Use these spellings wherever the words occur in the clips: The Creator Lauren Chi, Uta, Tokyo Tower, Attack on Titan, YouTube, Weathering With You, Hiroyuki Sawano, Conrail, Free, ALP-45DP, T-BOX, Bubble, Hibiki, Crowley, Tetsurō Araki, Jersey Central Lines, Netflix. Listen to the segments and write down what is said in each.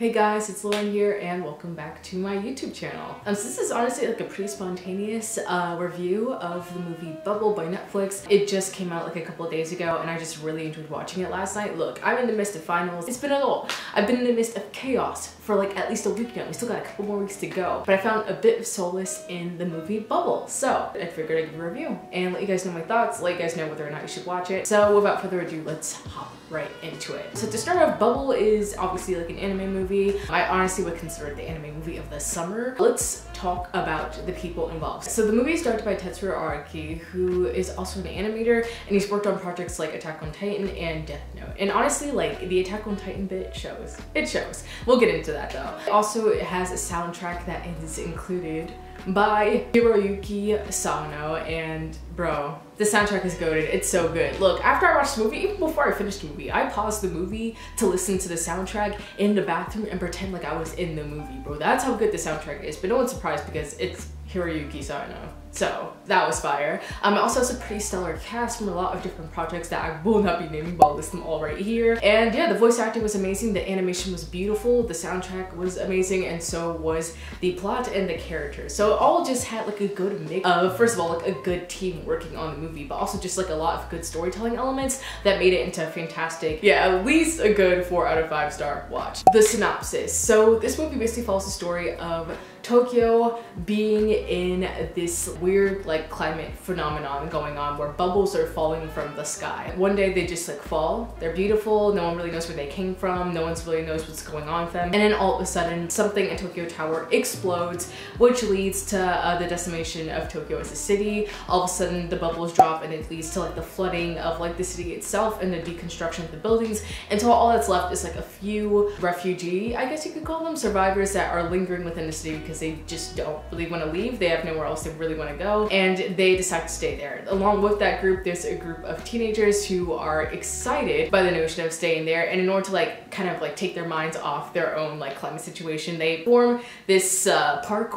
Hey guys, it's Lauren here and welcome back to my YouTube channel. So this is honestly like a pretty spontaneous review of the movie Bubble by Netflix. It just came out like a couple of days ago and I just really enjoyed watching it last night. Look, I'm in the midst of finals. It's been a little. I've been in the midst of chaos for like at least a week now. We still got a couple more weeks to go, but I found a bit of solace in the movie Bubble. So I figured I'd give a review and let you guys know my thoughts, let you guys know whether or not you should watch it. So without further ado, let's hop right into it. So to start off, Bubble is obviously like an anime movie. I honestly would consider it the anime movie of the summer. Let's talk about the people involved. So the movie is directed by Tetsurō Araki, who is also an animator, and he's worked on projects like Attack on Titan and Death Note. And honestly, like, the Attack on Titan bit shows. It shows. We'll get into that though. Also, it has a soundtrack that is included by Hiroyuki Sawano, and bro, the soundtrack is goated. It's so good. Look, after I watched the movie, even before I finished the movie, I paused the movie to listen to the soundtrack in the bathroom and pretend like I was in the movie, bro. That's how good the soundtrack is, but no one's surprised because it's Hiroyuki Sawano. So that was fire. It also has a pretty stellar cast from a lot of different projects that I will not be naming, but I'll list them all right here. And yeah, the voice acting was amazing, the animation was beautiful, the soundtrack was amazing, and so was the plot and the characters. So it all just had like a good mix of, first of all, like a good team working on the movie, but also just like a lot of good storytelling elements that made it into a fantastic, yeah, at least a good 4 out of 5 star watch. The synopsis. So this movie basically follows the story of Tokyo being in this weird like climate phenomenon going on where bubbles are falling from the sky. One day they just like fall, they're beautiful, no one really knows where they came from, no one really knows what's going on with them, and then all of a sudden something in Tokyo Tower explodes, which leads to the decimation of Tokyo as a city. All of a sudden the bubbles drop and it leads to like the flooding of like the city itself and the deconstruction of the buildings, and so all that's left is like a few refugee, I guess you could call them, survivors that are lingering within the city because they just don't really want to leave. They have nowhere else they really want to go, and they decide to stay there. Along with that group, there's a group of teenagers who are excited by the notion of staying there, and in order to like kind of like take their minds off their own like climate situation, they form this park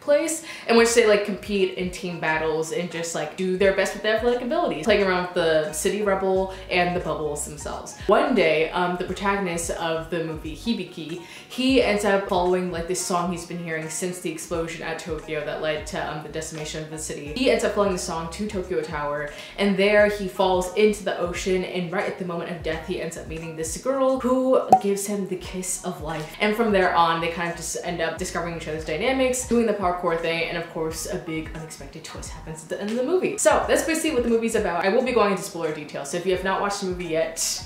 place in which they like compete in team battles and just like do their best with their athletic abilities, playing around with the city rubble and the bubbles themselves. One day, the protagonist of the movie, Hibiki, he ends up following like this song he's been hearing since the explosion at Tokyo that led to the decimation of the city. He ends up following the song to Tokyo Tower, and there he falls into the ocean, and right at the moment of death he ends up meeting this girl who gives him the kiss of life, and from there on they kind of just end up discovering each other's dynamics, doing the parkour thing, and of course a big unexpected twist happens at the end of the movie. So that's basically what the movie's about. I will be going into spoiler details, so if you have not watched the movie yet,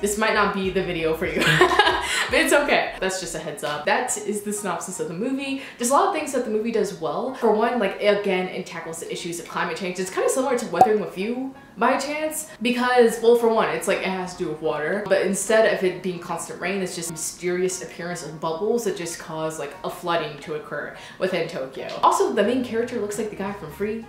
this might not be the video for you, but it's okay. That's just a heads up. That is the synopsis of the movie. There's a lot of things that the movie does well. For one, like, again, it tackles the issues of climate change. It's kind of similar to Weathering With You, by chance, because, well, for one, it's like it has to do with water, but instead of it being constant rain, it's just mysterious appearance of bubbles that just cause like a flooding to occur within Tokyo. Also, the main character looks like the guy from Free.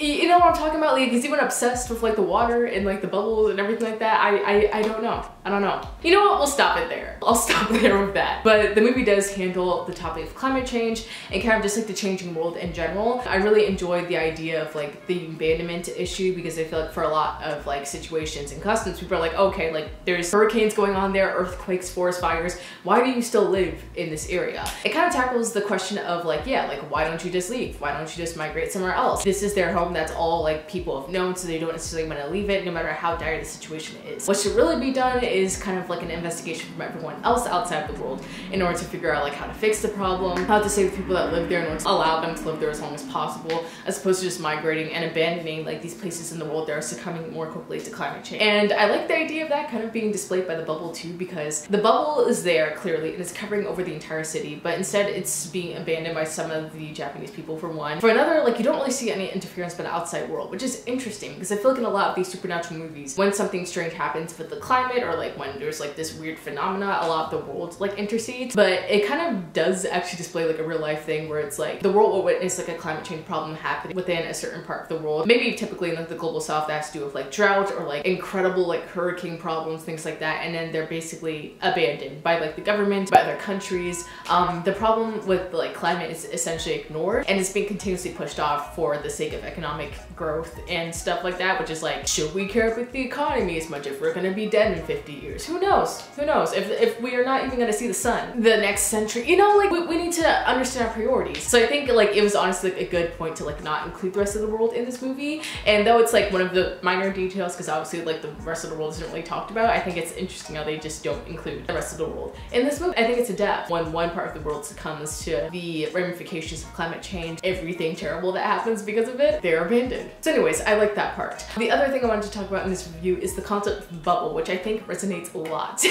You know what I'm talking about? Like, is he even obsessed with like the water and like the bubbles and everything like that? I don't know. I don't know. You know what? We'll stop it there. I'll stop there with that. But the movie does handle the topic of climate change and kind of just like the changing world in general. I really enjoyed the idea of like the abandonment issue, because I feel like for a lot of like situations and customs, people are like, okay, like there's hurricanes going on there, earthquakes, forest fires. Why do you still live in this area? It kind of tackles the question of like, yeah, like why don't you just leave? Why don't you just migrate somewhere else? This is their home. That's all like people have known, so they don't necessarily want to leave it no matter how dire the situation is. What should really be done is kind of like an investigation from everyone else outside the world in order to figure out like how to fix the problem, how to save the people that live there, and allow them to live there as long as possible, as opposed to just migrating and abandoning like these places in the world that are succumbing more quickly to climate change. And I like the idea of that kind of being displayed by the bubble too, because the bubble is there clearly and it's covering over the entire city, but instead it's being abandoned by some of the Japanese people for one. For another, like you don't really see any interference by the outside world, which is interesting because I feel like in a lot of these supernatural movies, when something strange happens with the climate or like when there's like this weird phenomena, a lot of the world like intercedes, but it kind of does actually display like a real life thing where it's like the world will witness like a climate change problem happening within a certain part of the world. Maybe typically in like the global south that has to do with like drought or like incredible like hurricane problems, things like that, and then they're basically abandoned by like the government, by other countries. The problem with like climate is essentially ignored and it's being continuously pushed off for the sake of economic growth and stuff like that, which is like, should we care about the economy as much if we're gonna be dead in 50 50 years. Who knows? Who knows? If we are not even gonna see the sun the next century. You know, like, we need to understand our priorities. So I think, like, it was honestly a good point to, like, not include the rest of the world in this movie. And though it's, like, one of the minor details, because obviously, like, the rest of the world isn't really talked about, I think it's interesting how they just don't include the rest of the world in this movie. I think it's adept when one part of the world succumbs to the ramifications of climate change, everything terrible that happens because of it, they're abandoned. So anyways, I like that part. The other thing I wanted to talk about in this review is the concept of bubble, which I think resonates a lot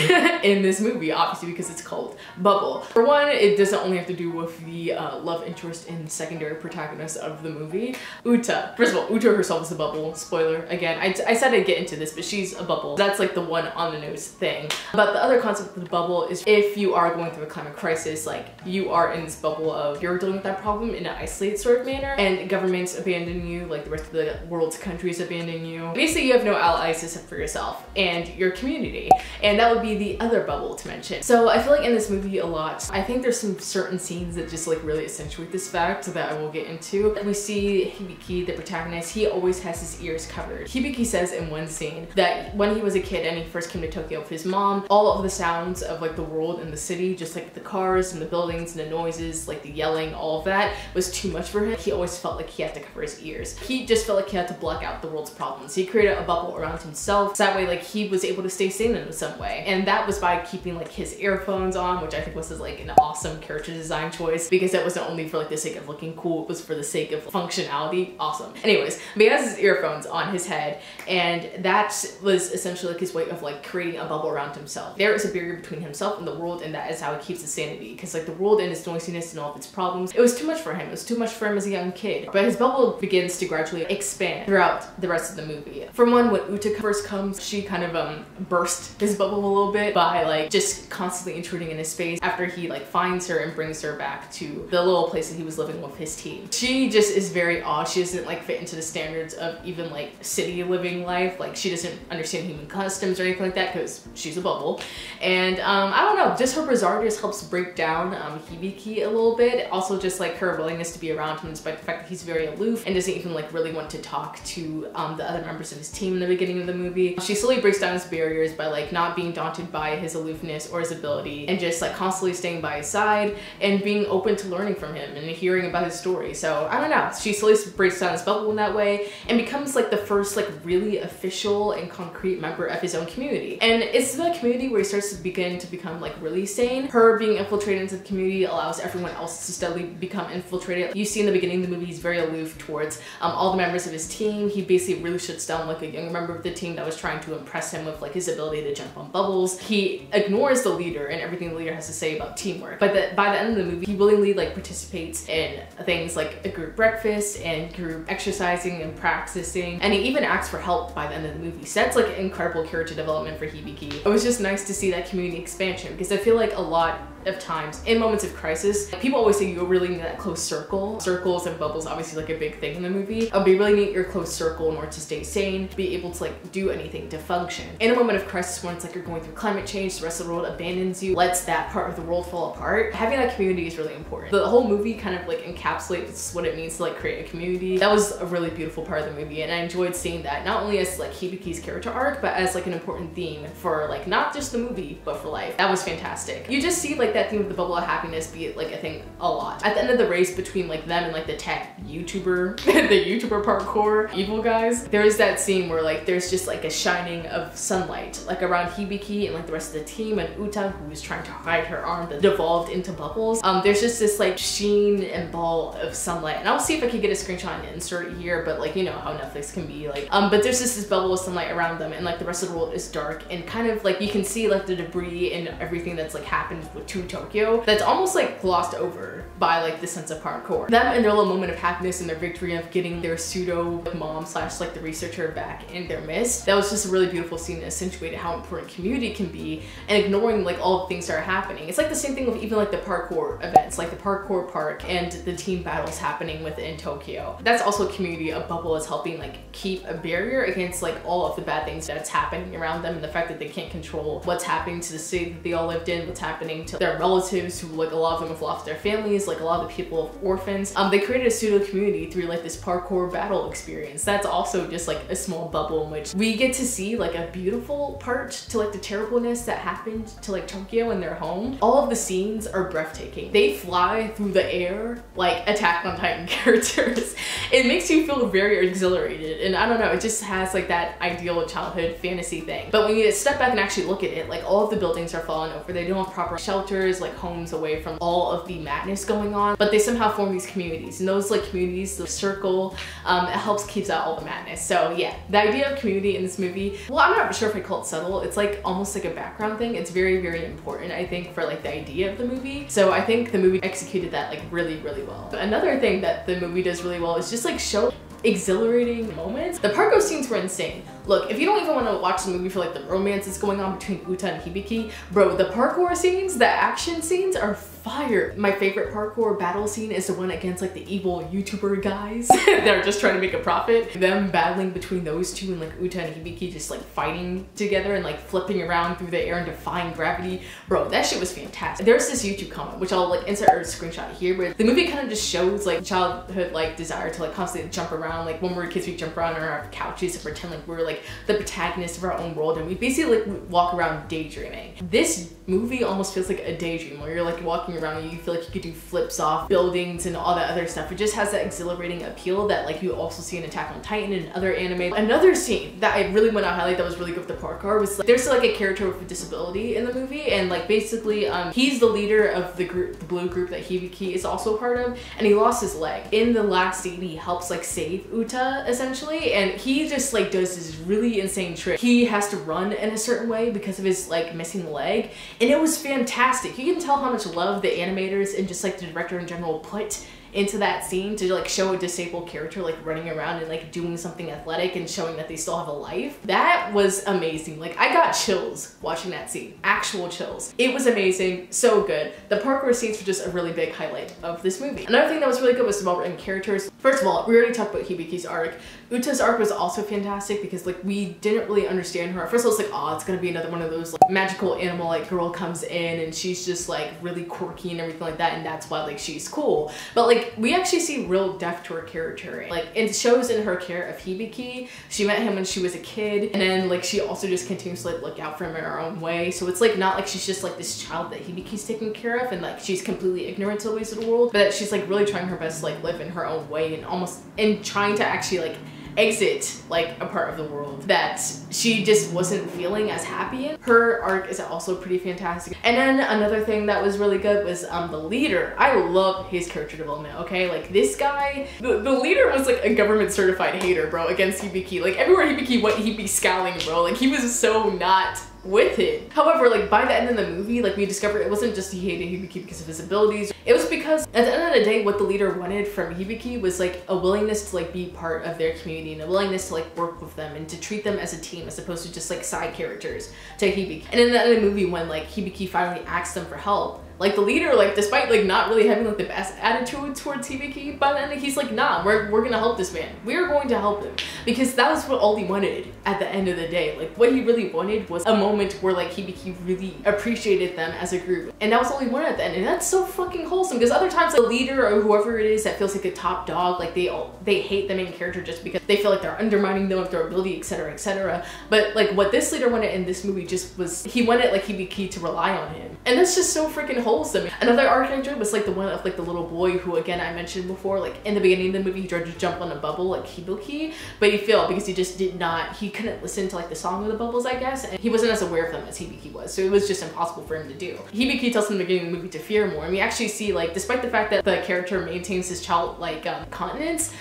in this movie, obviously, because it's called Bubble. For one, it doesn't only have to do with the love interest and secondary protagonist of the movie, Uta. First of all, Uta herself is a bubble. Spoiler, again, I said I'd get into this, but she's a bubble. That's like the one on the nose thing. But the other concept of the bubble is if you are going through a climate crisis, like, you are in this bubble of you're dealing with that problem in an isolated sort of manner, and governments abandon you, like the rest of the world's countries abandon you. Basically, you have no allies except for yourself and your community, and that would be the other bubble to mention. So I feel like in this movie a lot, I think there's some certain scenes that just like really accentuate this fact that I will get into. We see Hibiki, the protagonist, he always has his ears covered. Hibiki says in one scene that when he was a kid and he first came to Tokyo with his mom, all of the sounds of like the world and the city, just like the cars and the buildings and the noises, like the yelling, all of that was too much for him. He always felt like he had to cover his ears. He just felt like he had to block out the world's problems. He created a bubble around himself, so that way like he was able to stay sane in some way. And that was by keeping like his earphones on, which I think was like an awesome character design choice, because that wasn't only for like the sake of looking cool, it was for the sake of functionality. Awesome. Anyways, but he has his earphones on his head, and that was essentially like his way of like creating a bubble around himself. There is a barrier between himself and the world, and that is how he keeps his sanity, because like the world and its noisiness and all of its problems, it was too much for him. It was too much for him as a young kid. But his bubble begins to gradually expand throughout the rest of the movie. From when Uta first comes, she kind of burst his bubble a little bit by like just constantly intruding in his space after he like finds her and brings her back to the little place that he was living with his team. She just is very odd. She doesn't like fit into the standards of even like city living life. Like she doesn't understand human customs or anything like that because she's a bubble. And I don't know, just her bizarreness helps break down Hibiki a little bit. Also just like her willingness to be around him despite the fact that he's very aloof and doesn't even like really want to talk to the other members of his team in the beginning of the movie. She slowly breaks down his barriers by like not being daunted by his aloofness or his ability and just like constantly staying by his side and being open to learning from him and hearing about his story. So I don't know, she slowly breaks down his bubble in that way and becomes like the first like really official and concrete member of his own community. And it's the community where he starts to become like really sane. Her being infiltrated into the community allows everyone else to steadily become infiltrated. You see in the beginning of the movie he's very aloof towards all the members of his team. He basically really shuts down like a younger member of the team that was trying to impress him with like his ability to jump on bubbles. He ignores the leader and everything the leader has to say about teamwork. But by the end of the movie, he willingly like participates in things like a group breakfast and group exercising and practicing. And he even asks for help by the end of the movie. So that's like an incredible character development for Hibiki. It was just nice to see that community expansion, because I feel like a lot of times in moments of crisis, people always say you really need that close circle. Circles and bubbles obviously like a big thing in the movie. But you really need your close circle in order to stay sane, be able to like do anything, to function. In a moment of crisis when it's like you're going through climate change, the rest of the world abandons you, lets that part of the world fall apart, having that community is really important. The whole movie kind of like encapsulates what it means to like create a community. That was a really beautiful part of the movie, and I enjoyed seeing that not only as like Hibiki's character arc, but as like an important theme for like not just the movie, but for life. That was fantastic. You just see like that theme of the bubble of happiness be like a thing a lot. At the end of the race between like them and like the tech YouTuber, the YouTuber parkour evil guys, there is that scene where like there's just like a shining of sunlight like around Hibiki and like the rest of the team, and Uta, who was trying to hide her arm that devolved into bubbles. There's just this like sheen and ball of sunlight, and I'll see if I could get a screenshot and insert here, but like you know how Netflix can be like, but there's just this bubble of sunlight around them, and like the rest of the world is dark, and kind of like you can see like the debris and everything that's like happened with to Tokyo that's almost like glossed over by like the sense of parkour. Them and their little moment of happiness and their victory of getting their pseudo mom slash like the researcher back in their midst. That was just a really beautiful scene that accentuated how important community can be and ignoring like all the things that are happening. It's like the same thing with even like the parkour events, like the parkour park and the team battles happening within Tokyo. That's also a community, a bubble is helping like keep a barrier against like all of the bad things that's happening around them and the fact that they can't control what's happening to the city that they all lived in, what's happening to their relatives who, like, a lot of them have lost their families, like a lot of the people of orphans. They created a pseudo community through like this parkour battle experience. That's also just like a small bubble in which we get to see like a beautiful part to like the terribleness that happened to like Tokyo and their home. All of the scenes are breathtaking. They fly through the air like Attack on Titan characters. It makes you feel very exhilarated, and I don't know, it just has like that ideal childhood fantasy thing. But when you step back and actually look at it, like all of the buildings are falling over. They don't have proper shelters, like homes away from all of the madness going on, but they somehow form these communities, and those like communities, the circle, it helps keeps out all the madness. So yeah, the idea of community in this movie, well, I'm not sure if I call it subtle, it's like almost like a background thing. It's very, very important, I think, for like the idea of the movie. So I think the movie executed that like really, really well. But another thing that the movie does really well is just like show exhilarating moments. The parkour scenes were insane. Look, if you don't even want to watch the movie for like the romance that's going on between Uta and Hibiki, bro, the parkour scenes, the action scenes are fire. My favorite parkour battle scene is the one against like the evil YouTuber guys that are just trying to make a profit. Them battling between those two and like Uta and Hibiki just like fighting together and like flipping around through the air and defying gravity. Bro, that shit was fantastic. There's this YouTube comment, which I'll like insert a screenshot here, but the movie kind of just shows like childhood like desire to like constantly jump around. Like when we were kids, we jump around on our couches and pretend like we're like the protagonist of our own world, and we basically like walk around daydreaming. This movie almost feels like a daydream where you're like walking around and you feel like you could do flips off buildings and all that other stuff. It just has that exhilarating appeal that like you also see in Attack on Titan and other anime. Another scene that I really want to highlight that was really good with the parkour was like, there's like a character with a disability in the movie, and like basically he's the leader of the group, the blue group that Hibiki is also part of, and he lost his leg. In the last scene, he helps like save Uta essentially, and he just like does this really insane trick. He has to run in a certain way because of his like missing leg, and it was fantastic. You can tell how much love the animators and just like the director in general put into that scene to like show a disabled character like running around and like doing something athletic and showing that they still have a life. That was amazing. Like I got chills watching that scene, actual chills. It was amazing, so good. The parkour scenes were just a really big highlight of this movie. Another thing that was really good was the well-written characters. First of all, we already talked about Hibiki's arc. Uta's arc was also fantastic because like we didn't really understand her. At first I was like, oh, it's gonna be another one of those like magical animal like girl comes in and she's just like really quirky and everything like that, and that's why like she's cool. But like we actually see real depth to her character. Like it shows in her care of Hibiki. She met him when she was a kid, and then like she also just continues to like look out for him in her own way. So it's like not like she's just like this child that Hibiki's taking care of and like she's completely ignorant to the ways of the world, but she's like really trying her best to like live in her own way and almost in trying to actually like exit like a part of the world that she just wasn't feeling as happy in. Her arc is also pretty fantastic. And then another thing that was really good was the leader. I love his character development, okay? Like this guy, the leader was like a government certified hater, bro, against Hibiki. Like everywhere Hibiki went, he'd be scowling, bro. Like he was so not with it. However, like by the end of the movie, like we discovered it wasn't just he hated Hibiki because of his abilities. It was because at the end of the day, what the leader wanted from Hibiki was like a willingness to like be part of their community and a willingness to like work with them and to treat them as a team as opposed to just like side characters to Hibiki. And in the end of the movie, when like Hibiki finally asked them for help, like the leader, like despite like not really having like the best attitude towards Hibiki, by the end he's like, nah, we're gonna help this man. We're going to help him. Because that was what all he wanted at the end of the day. Like what he really wanted was a moment where like Hibiki really appreciated them as a group. And that was all he wanted at the end. And that's so fucking wholesome, because other times like, the leader or whoever it is that feels like a top dog, like they hate the main character just because they feel like they're undermining them of their ability, etc, etc. But like what this leader wanted in this movie just was, he wanted like Hibiki to rely on him. And that's just so freaking wholesome. Another arc I enjoyed was like the one of like the little boy who, again, I mentioned before, like in the beginning of the movie he tried to jump on a bubble like Hibiki, but he failed because he just did not, he couldn't listen to like the song of the bubbles, I guess, and he wasn't as aware of them as Hibiki was, so it was just impossible for him to do. Hibiki tells him in the beginning of the movie to fear more, and we actually see like despite the fact that the character maintains his childlike continence,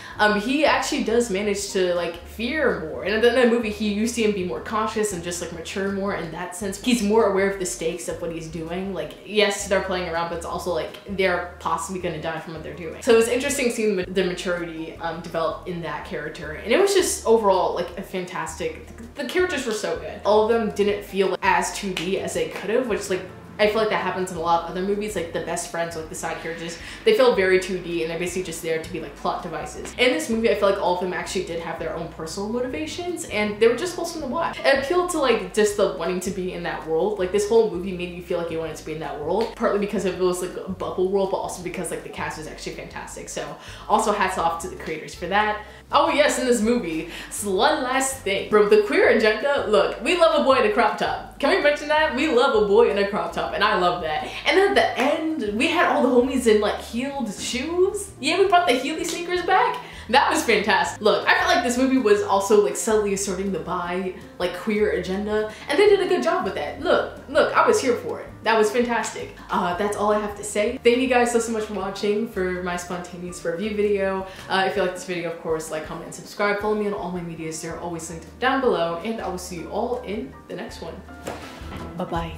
he actually does manage to like fear more, and at the end of the movie you see him be more cautious and just like mature more in that sense. He's more aware of the stakes of what he's doing. Like yes, they're playing around, but it's also like they're possibly gonna die from what they're doing. So it was interesting seeing the maturity develop in that character, and it was just overall like a fantastic, the characters were so good. All of them didn't feel as 2D as they could have, which like I feel like that happens in a lot of other movies, like the best friends, like the side characters, they feel very 2D and they're basically just there to be like plot devices. In this movie, I feel like all of them actually did have their own personal motivations and they were just wholesome to watch. It appealed to like just the wanting to be in that world. Like this whole movie made you feel like you wanted to be in that world, partly because it was like a bubble world, but also because like the cast was actually fantastic. So also hats off to the creators for that. Oh yes, in this movie, so one last thing. Bro, the queer agenda, look, we love a boy in a crop top. Can we mention that? We love a boy in a crop top, and I love that. And then at the end, we had all the homies in like heeled shoes. Yeah, we brought the Heeley sneakers back. That was fantastic. Look, I feel like this movie was also like subtly asserting the bi, like queer agenda, and they did a good job with that. Look, I was here for it. That was fantastic. That's all I have to say. Thank you guys so much for watching for my spontaneous review video. If you like this video, of course, like, comment, and subscribe. Follow me on all my medias. They're always linked down below, and I will see you all in the next one. Bye-bye.